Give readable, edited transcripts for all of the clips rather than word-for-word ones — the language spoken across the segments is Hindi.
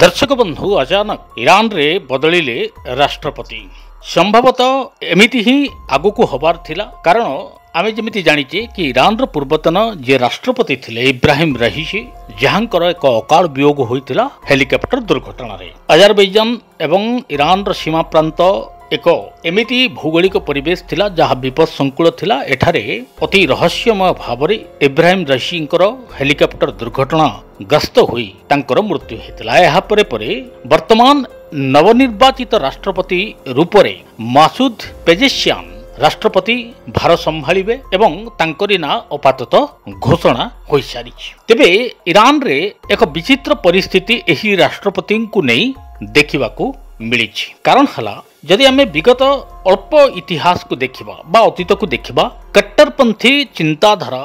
दर्शक बंधु अचानक ईरान रे बदलिले राष्ट्रपति संभवतः एमिति ही आगु को हबार थिला कारण आम जमी जाचे कि ईरान पूर्वतन जे राष्ट्रपति थिले इब्राहिम रईसी जहांकर एक अकाल वियोग होता हेलिकॉप्टर दुर्घटना रे अजरबैजान एवं ईरान सीमा प्रांत एक एमिति भौगोलिक परिवेश थिला जहाँ विपद संकुल थिला। एठारे अति रहस्यमय भावरे इब्राहिम रईसींकर हेलिकॉप्टर दुर्घटना ग्रस्त होई तांकर मृत्यु हेतिला। एहा परे परे वर्तमान नवनिर्वाचित राष्ट्रपति रूपरे मासूद पेजेशियान राष्ट्रपति भार संभालिबे एवं तांकरी ना अपातत घोषणा होई सारिछि। तेबे ईरान रे एक विचित्र परिस्थिति एही राष्ट्रपति को नहीं देखिबाकू मिलिछि। कारण हला जदि आम विगत अल्प इतिहास को देखा बा अतीत को देखा कट्टरपंथी चिंताधारा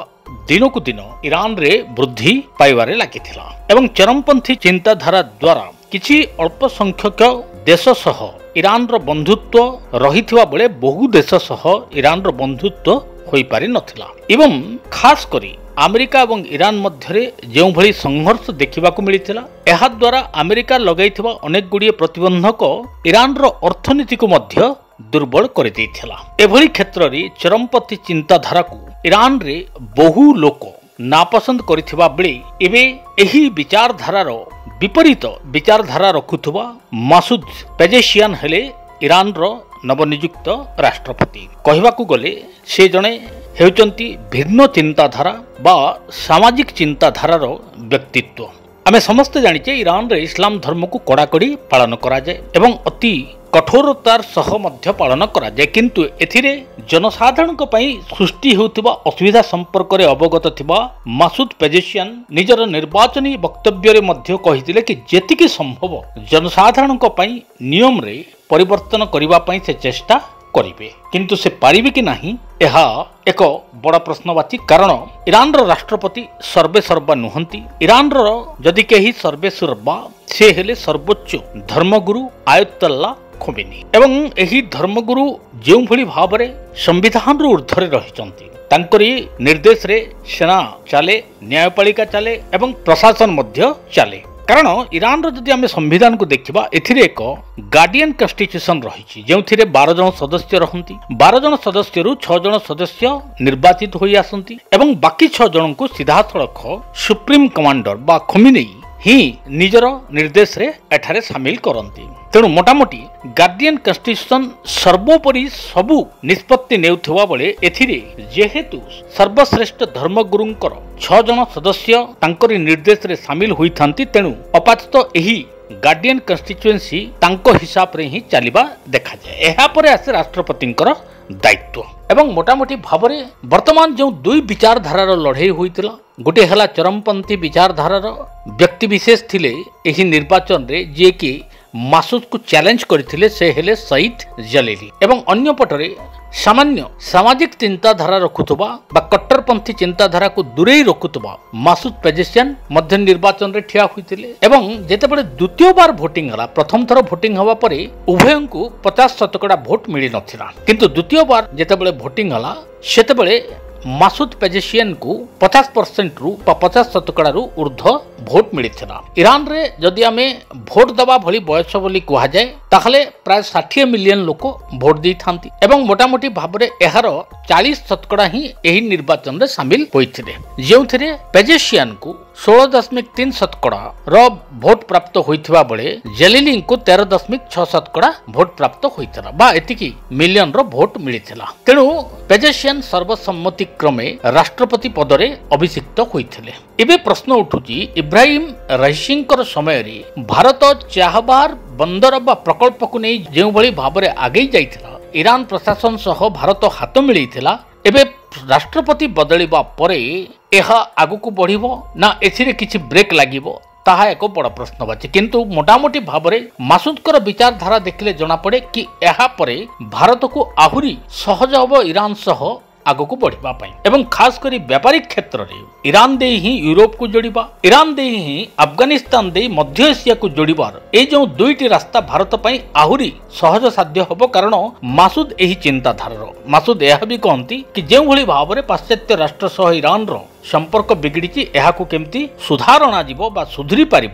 दिन कु दिन ईरान रे वृद्धि पाइबारे लागिथिला एवं चरमपंथी चिंताधारा द्वारा किछि अल्प संख्यक देश सह ईरान रो बंधुत्व रहिथिबा बेले बहु देश सह ईरान रो बंधुत्व होई पारि नथिला एवं खास करी अमेरिका और ईरान मध्य जो भली संघर्ष देखा मिलता ଏହା ଦ୍ୱାରା ଆମେରିକା ଲଗାଇଥିବା ଅନେକ ଗୁଡ଼ିଏ ପ୍ରତିବନ୍ଧକ ଇରାନର ଅର୍ଥନୀତିକୁ ମଧ୍ୟ ଦୁର୍ବଳ କରିଦେଇଥିଲା। ଏଭଳି କ୍ଷେତ୍ରରେ ଚରମପତି ଚିନ୍ତାଧାରାକୁ ଇରାନରେ ବହୁ ଲୋକ ନାପସନ୍ଦ କରିଥିବା ବେଳେ ଏବେ ଏହି ବିଚାରଧାରାର ବିପରୀତ ବିଚାରଧାରା ରଖୁଥିବା ମାସୁଦ ପେଜେଶିଆନ ହେଲେ ଇରାନର ନବନିଯୁକ୍ତ ରାଷ୍ଟ୍ରପତି। କହିବାକୁ ଗଲେ ସେ ଜଣେ ହେଉଛନ୍ତି ଭିନ୍ନ ଚିନ୍ତାଧାରା ବା ସାମାଜିକ ଚିନ୍ତାଧାରାର ବ୍ୟକ୍ତିତ୍ୱ। आमे समस्ते जानिचे ईरान रे इस्लाम धर्म को कड़ाकड़ी पालन करा जाए एवं अति कठोरतार सह मध्य पालन करा जाए किंतु एथिरे जनसाधारण को पई सृष्टि होतबा असुविधा संपर्क रे अवगत थिबा मासूद पेजेशियान निजर निर्वाचनी वक्तव्य रे मध्य कहितिले कि जेतिकी संभव जनसाधारण को पई नियम रे परिवर्तन करिबा पई से चेष्टा करिवे किंतु से पारिबे कि नाही एहा एक बड़ा प्रश्नवाची। कारण ईरान राष्ट्रपति सर्वेसर्वा नुहंती। ईरान जदि केही सर्वेसर्वा से हेले सर्वोच्च धर्मगुरु आयतोल्ला खोमेनी एवं एही धर्मगुरु जो भली भाव रे संविधान ऊर्धरे रहिचंती तांकरी निर्देश रे सेना चले न्यायपालिका चले एवं प्रशासन मध्य चले। कारण ईरान जदि आम संविधान को देखा एथिरे एक गार्डियन कन्स्टिट्यूशन रही जो 12 जन सदस्य रहती 12 जन सदस्य रु 6 जन सदस्य निर्वाचित हो आसती एवं बाकी 6 जन को सीधा सड़ख सुप्रीम कमांडर बा खमेनेई ही निजर निर्देश रे एठारे सामिल करती। तेणु मोटामोटी गार्डियन कन्स्टिट्यूशन सर्वोपरि सबू निष्पत्ति नेउथवा बळे एथिरे जेहेतु सर्वश्रेष्ठ धर्मगुरुंकर 6 जन सदस्य तांकरी निर्देश रे शामिल होई थांती तेणु अपातत एही गार्डियन कन्स्टिट्युएन्सी तांको हिसाब रे ही चलिबा देखा जाए। एहा परे आसे राष्ट्रपतिंकर दायित्व एवं मोटामोटी भाबरे वर्तमान जो दुई विचारधारार लड़ाई होइतिला गोटे हला चरमपंथी विचारधारार व्यक्ति विशेष थिले एही निर्वाचन रे जे कि मासूद को चैलेंज करथिले से हेले सईद जलेली एवं अन्य पटरे सामान्य सामाजिक चिंताधारा रखुथबा बा कट्टरपंथी चिंताधारा को दूरे रखुथबा मासूद पेजेशियान मध्य निर्वाचन रे ठिया होइतिले एवं जेतेबेले द्वितीय बार वोटिंग हला प्रथम थर वोटिंग हवा परे उभयंकु 50% वोट मिली नथिला किंतु द्वितीय बार जेतेबेले वोटिंग हला सेतेबेले मासूद पेजेशियान को 50% रु 50% रु ऊर्ध्व भोट मिलता। ईरान रे जदि आम भोट दवा भली बयस बोली कहा जाए ताहले प्राय 60 मिलियन लोक भोट दे था एवं मोटामोटी भाव में यार 40% ही एही निर्वाचन रे सामिल होते जो पेजेशियान को 16.3% रोट प्राप्त होता बेले जेलेली को 13.6% भोट प्राप्त होता बा एतिकी मिलियन रो भोट मिलता। तेणु पेजेशियान सर्वसम्मति क्रमे राष्ट्रपति पदरे अभिषिक्त होते। एबे प्रश्न उठुची इब्राहिम रईसींकर समय रे भारत चाहबार बंदर बा प्रकल्प को नहीं जो भली भाव में आगे जाइथिला ईरान प्रशासन सह भारत हाथ मिलैथिला एबे राष्ट्रपति बदलिबा परे एहा आगु को बढ़िबो ना एथिरे किछि ब्रेक लागिबो ताहा एक बड़ प्रश्नवाची। किंतु मोटामोटी भाव में मासूदकर विचारधारा देखिले जना पड़े कि एहा परे भारत को आहुरी सहज होबो ईरान सह आगको बढ़िबा पई एवं खास करी व्यापारिक क्षेत्र रे ईरान दे ही यूरोप को जोड़िबा ईरान दे ही अफगानिस्तान दे मध्य एशिया को जोड़िबार ए जो दुईटी रास्ता भारत पई आहुरी सहज साध्य होबो कारण मासूद एही चिंताधारा रो। मासूद यह भी कहंती कि जे भली भाव रे पाश्चात्य राष्ट्र सह ईरान रो संपर्क बिगिड़ी को केमती सुधार अणा सुधरी पारे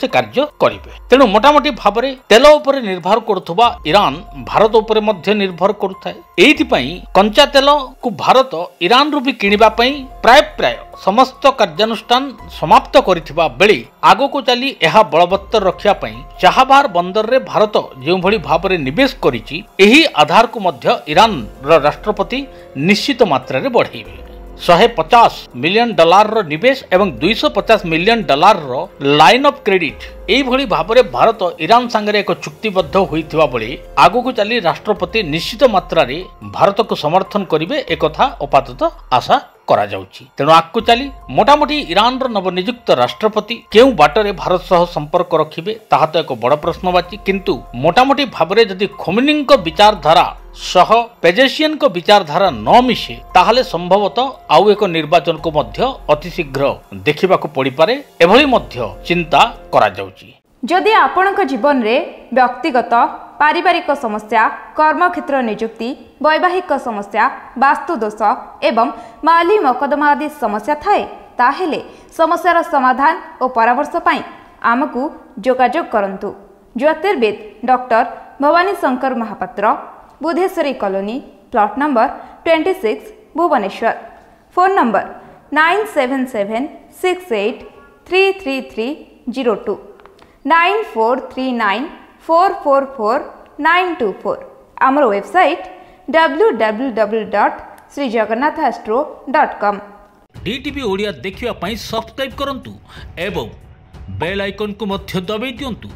से कार्य करेंगे। तेणु मोटामोटी भाव में तेल उपर निर्भर करुवा ईरान भारत उपर निर्भर करुए। कंचा तेल को भारत ईरान रु भी किणवा प्राय प्राय समस्त कार्यानुष्ठान समाप्त करिथिबा बेले आगो को चली यह बलवत्तर रखिया पई चाहबार बंदर रे भारत जो भली भाव में निवेश करिछि एही आधार को मध्य ईरान राष्ट्रपति निश्चित मात्रा रे बढ़ेबे। 150 मिलियन डॉलर रो निवेश एवं 250 मिलियन डॉलर रो लाइन ऑफ क्रेडिट एही भली भाव में भारत ईरान संगे एक चुक्तिबद्ध होइथिबा बेले आगो को चली राष्ट्रपति निश्चित मात्रा रे भारत को समर्थन करिवे एक कथा अपातत आशा करा जाउची। तेणु आगु चली मोटामोटी ईरान नवनियुक्त राष्ट्रपति केउ बाटरे भारत सह संपर्क रखिबे ताहा तो एक बड़ प्रश्नवाची। किंतु मोटामोटी भाबरे जदि खोमेनीक विचारधारा सह पेजेशियन को विचारधारा न मिशे ताहले संभवतः आउ एक निर्वाचन को मध्य अति शीघ्र देखिबा को पड़ी पारे एभली मध्य चिंता करा जाउची। जदि आपनक जीवन रे व्यक्तिगत पारिवारिक समस्या, कर्मक्षेत्र नियुक्ति, वैवाहिक समस्या, वास्तुदोष एवं माली मकदमा आदि समस्या थाए ताहेले समस्यार समाधान और परामर्श पाई आमकू जोगाजोग करंतु। ज्योतिर्विद doctor Bhabani Shankar Mahapatra, Budheswari colony, plot number 26, Bhubaneswar. Phone number 9776833302 9439444924। आमर वेबसाइट www.srijagannathastro.com। DTV ओडिया देखिवा पई सब्सक्राइब करंतु एवं बेल आइकन को मध्य दबाइ दियंतु।